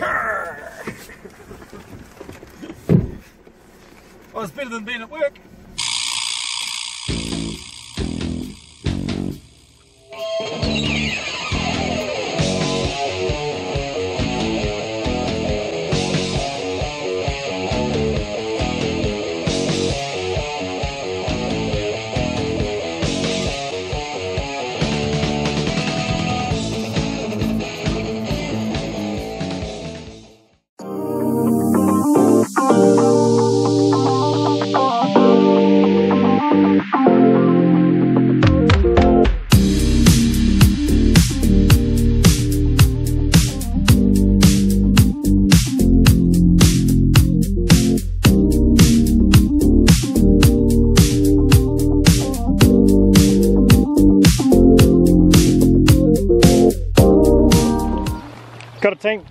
Well, it's better than being at work. Got a team.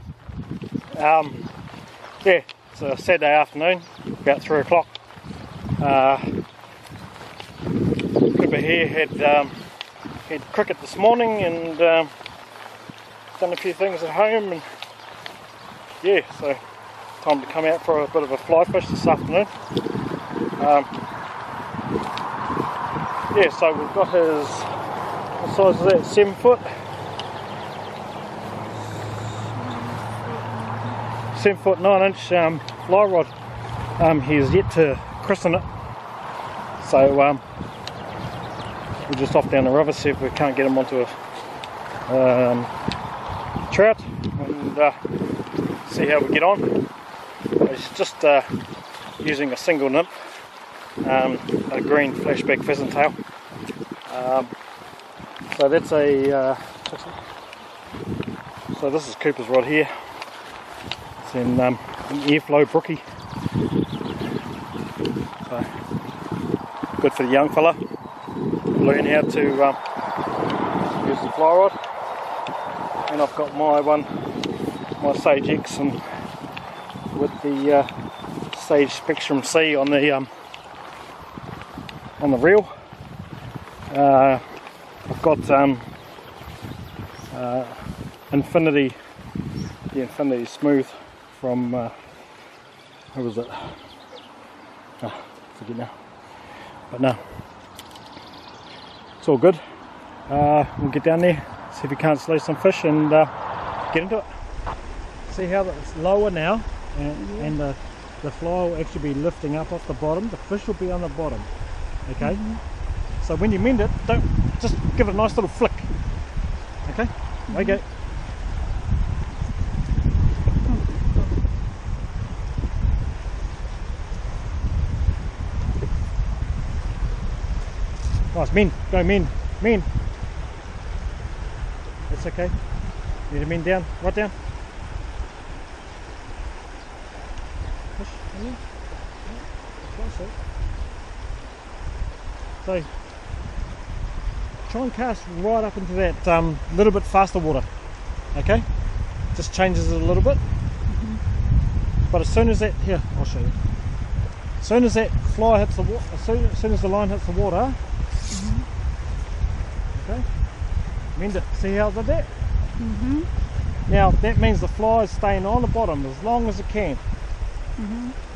Yeah, it's a Saturday afternoon, about 3 o'clock. Cooper here had cricket this morning and done a few things at home, and yeah, so time to come out for a bit of a fly fish this afternoon. Yeah, so we've got his, what size is that, 7 foot? 7 foot 9 inch fly rod. He is yet to christen it, so we're just off down the river, see if we can't get him onto a trout, and see how we get on. He's just using a single nymph, a green flashback pheasant tail. So that's a so this is Cooper's rod here. And an Airflow brookie, so good for the young fella. Learn how to use the fly rod. And I've got my Sage X, and with the Sage Spectrum C on the reel. I've got the Infinity Smooth from who was it? Oh, forget now. But no, it's all good. We'll get down there, see if we can't slay some fish, and get into it. See how it's lower now, and the fly will actually be lifting up off the bottom. The fish will be on the bottom. Okay. So when you mend it, don't just give it a nice little flick. Okay. Okay. Nice, mend, go mend, mend. That's okay. Need to mend down, right down. Push, mend. So, try and cast right up into that little bit faster water. Okay? Just changes it a little bit. But as soon as that, here, I'll show you. As soon as that fly hits the water, as soon as the line hits the water, okay, mend it. See how I did that? Now that means the fly is staying on the bottom as long as it can.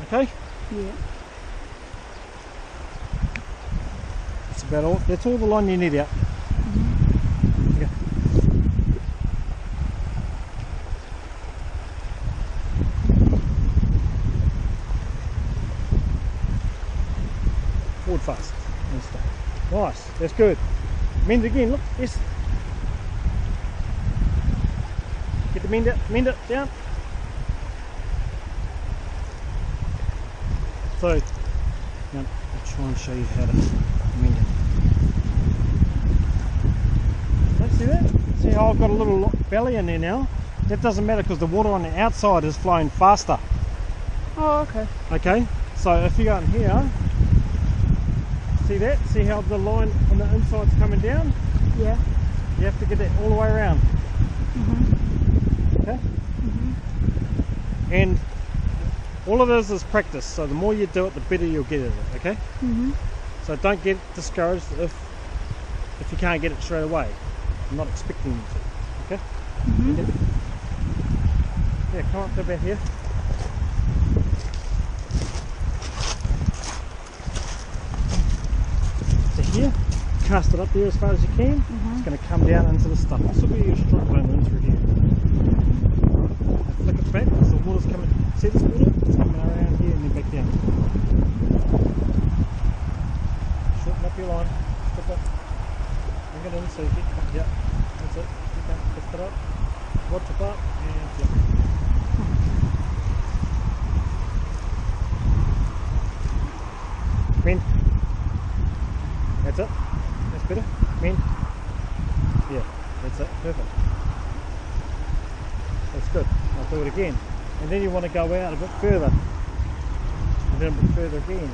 Okay? Yeah. That's about all. That's all the line you need out. Okay. Forward fast. Nice, that's good. Mend again, look, yes. Get the mend it, down. So, now I'll try and show you how to mend it. Let's see that? See how I've got a little belly in there now? That doesn't matter because the water on the outside is flowing faster. Oh, okay. Okay, so if you go in here, see that? See how the line on the inside's coming down? Yeah. You have to get that all the way around. Okay? And all it is practice. So the more you do it, the better you'll get at it. Okay? So don't get discouraged if you can't get it straight away. I'm not expecting you to. Okay? Yeah, come up to about here. So here, cast it up there as far as you can. It's going to come down into the stuff. This will be your strong bone in through here. Flick it back, because the water's coming, see this water? It's coming around here and then back down. Shorten up your line. Put that. Bring it in so you get cut. Yep. That's it. Lift it up. Watch it up and flip it. Bend. That's it. That's better. Bend. Yeah, that's it. Perfect. That's good. I'll do it again. And then you want to go out a bit further. And then a bit further again.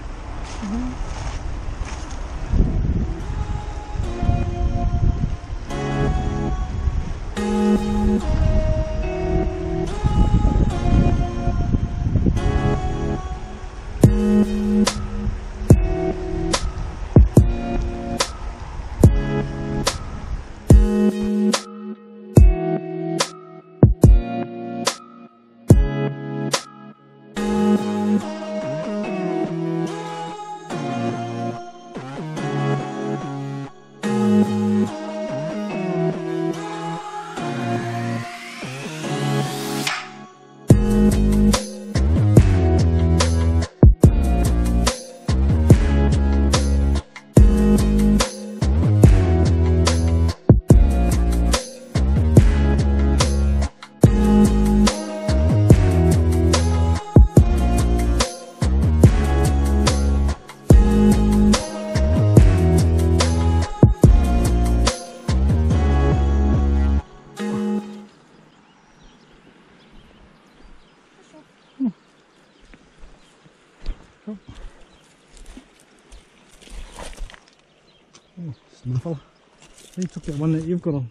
Snuffle. He took that one that you've got on.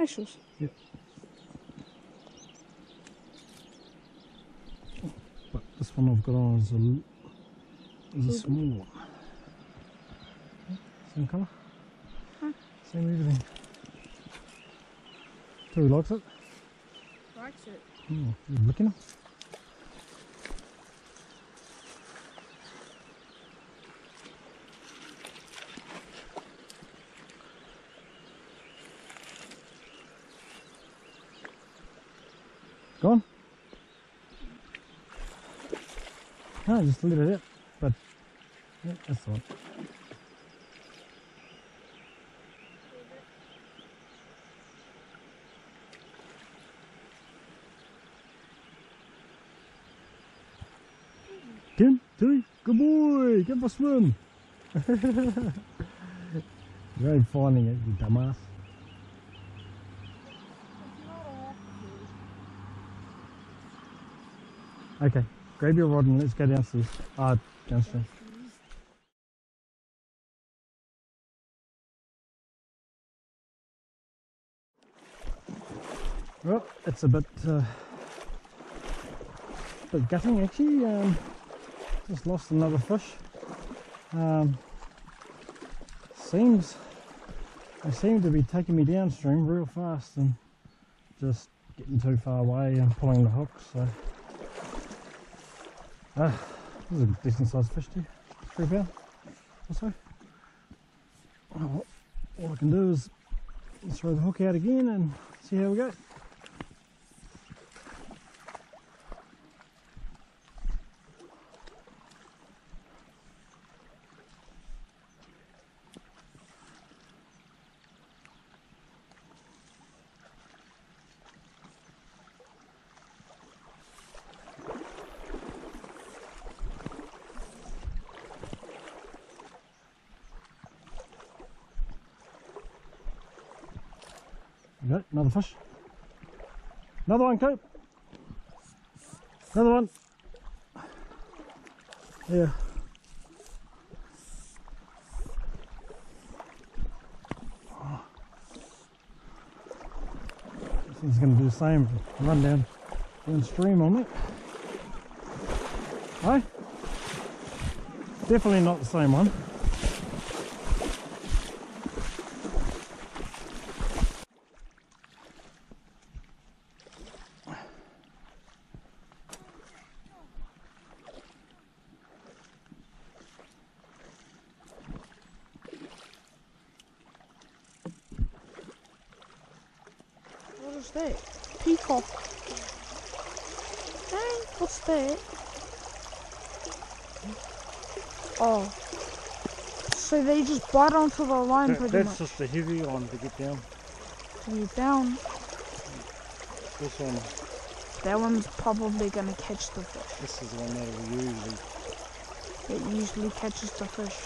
Ashes? Yep. But this one I've got on is a small one. Same colour? Huh? Same everything. Terry likes it? Likes it. Oh, you're looking at it? Gone? No, just let it out. But yeah, that's the one. Tim, Tilly, good boy, get for a swim. You ain't finding it, you dumbass. Okay, grab your rod and let's go downstairs. Downstream. Well, it's a bit gutting actually. Just lost another fish. They seem to be taking me downstream real fast and just getting too far away and pulling the hook. So. This is a decent sized fish too, 3 pound or so. All I can do is throw the hook out again and see how we go. Okay, another fish. Another one, Coop. Another one. Yeah. Oh. This thing's going to do the same. Run downstream on it. Hey? Definitely not the same one. that? Peacock. Hey, what's that? Oh. So they just bite onto the line pretty much. That's just the heavy one to get down. To get down. This one. That one's probably going to catch the fish. This is the one that we usually... It usually catches the fish.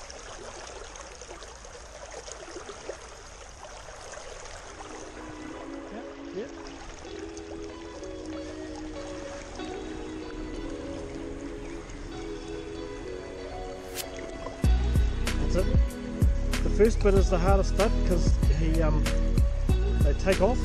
The first bit is the hardest bit because they take off.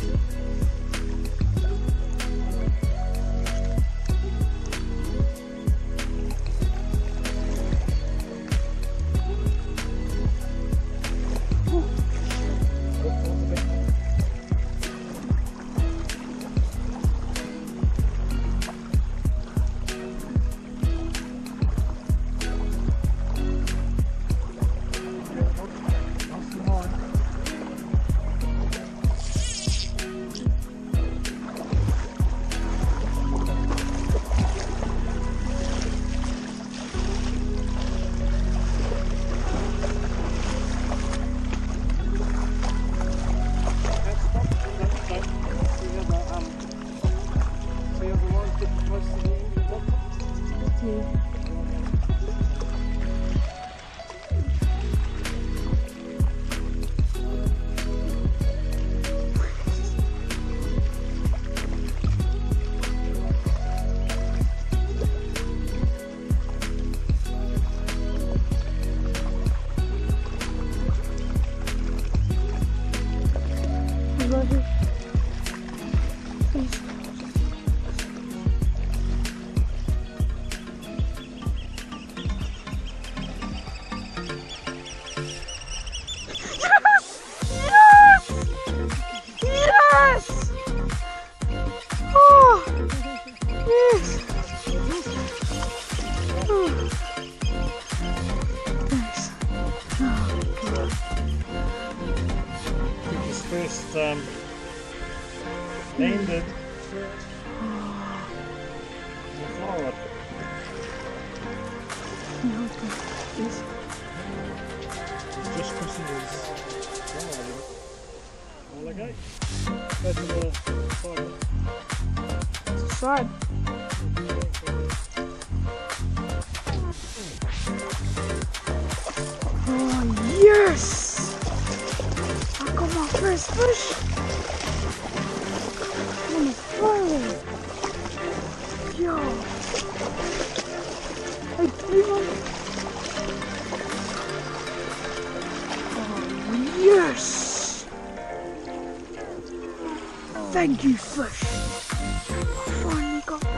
Landed. Forward. Just crossing all okay. That's the side. Oh yes! I got my first fish. Yo! I dream on it! Oh, yes! Thank you, fish! I finally got one!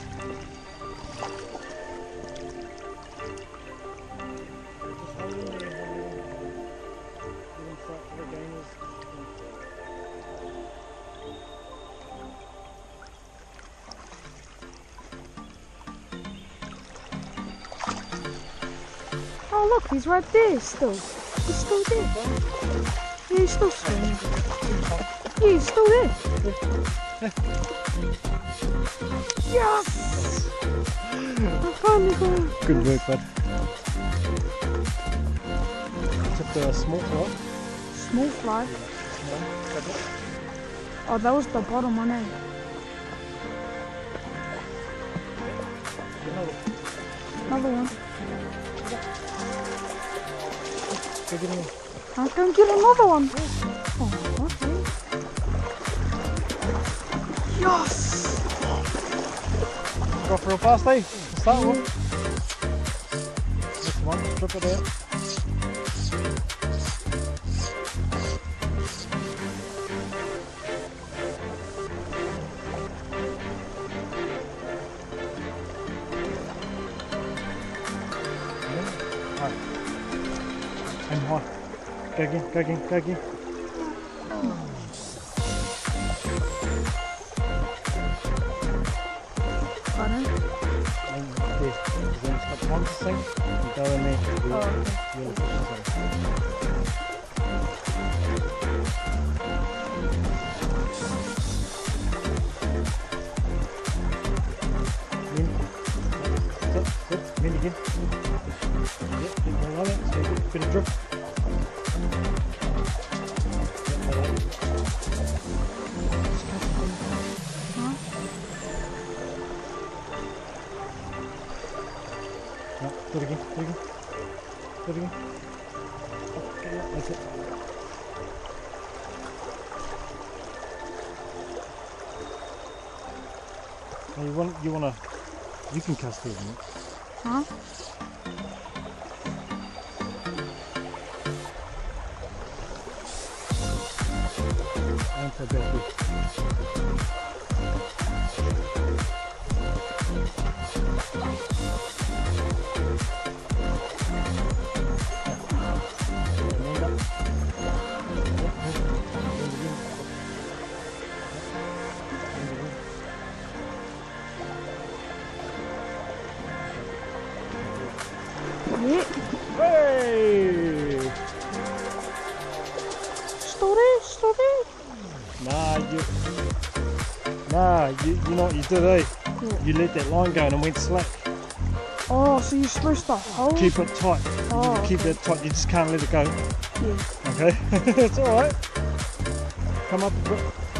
Oh look, he's right there still. He's still there. Yeah, he's still swimming. Yeah, he's still there. Yes! I finally got him. Good work, bud. Took the small fly. Small fly? Yeah. Oh, that was the bottom one, eh? Another one. I'm going to get another one. Oh, okay. Yes! Go off real fast, eh? Start one. This one, strip it out. Kaki. Pardon? Then stop one side and go and make it. Drop. Do it again. Okay, that's it. Now you can cast these, isn't it? Huh? And for Hey! Story? Nah, you know what you did, eh? Yeah. You let that line go and it went slack. Oh, so you're supposed to hold? Keep it tight. Oh, keep that tight, you just can't let it go. Yeah. Okay, it's alright. Come up a bit.